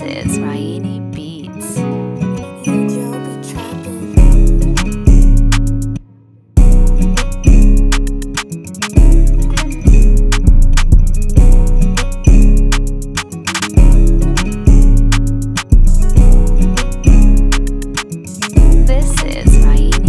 This is Raini Beats. This is Raini.